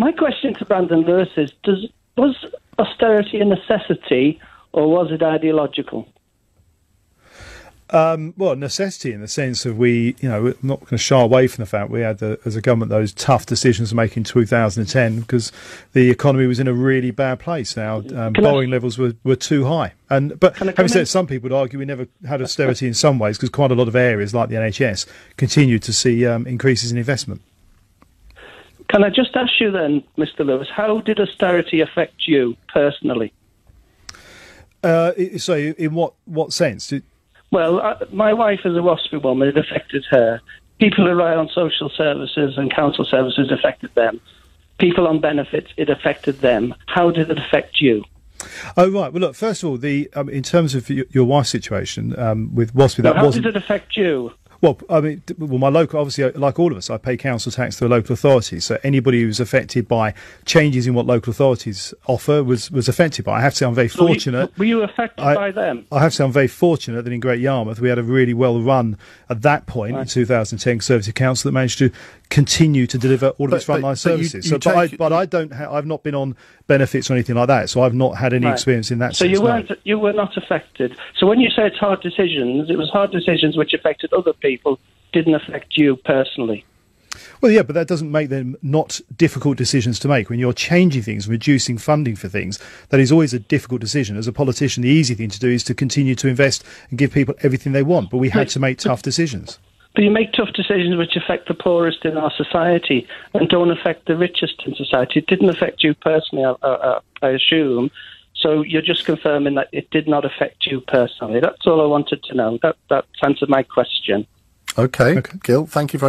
My question to Brandon Lewis is, was austerity a necessity or was it ideological? Well, necessity in the sense of we're not going to shy away from the fact we had, as a government, those tough decisions to make in 2010 because the economy was in a really bad place. Now, borrowing levels were too high. But having said, some people would argue we never had austerity in some ways because quite a lot of areas, like the NHS, continued to see increases in investment. Can I just ask you then, Mr. Lewis, how did austerity affect you personally? So in what sense? Well, my wife is a WASPI woman. It affected her. People who rely on social services and council services affected them. People on benefits, it affected them. How did it affect you? Oh, right. Well, look, first of all, in terms of your wife's situation with WASPI, that wasn't... How did it affect you? Well, I mean, my local, obviously, like all of us, I pay council tax to the local authorities. So anybody who's affected by changes in what local authorities offer was affected by. I have to say I'm very fortunate. Were you affected by them? I have to say I'm very fortunate that in Great Yarmouth we had a really well run at that point in 2010 Conservative Council that managed to continue to deliver all of its frontline services. I've not been on benefits or anything like that, so I've not had any experience in that sense. So you were not affected. So when you say it's hard decisions, it was hard decisions which affected other people, didn't affect you personally. Well, yeah, but that doesn't make them not difficult decisions to make. When you're changing things, reducing funding for things, that is always a difficult decision. As a politician, the easy thing to do is to continue to invest and give people everything they want, but we had to make tough decisions. But you make tough decisions which affect the poorest in our society and don't affect the richest in society. It didn't affect you personally, I assume. So you're just confirming that it did not affect you personally. That's all I wanted to know. That's answered my question. Okay. Gil, thank you very much.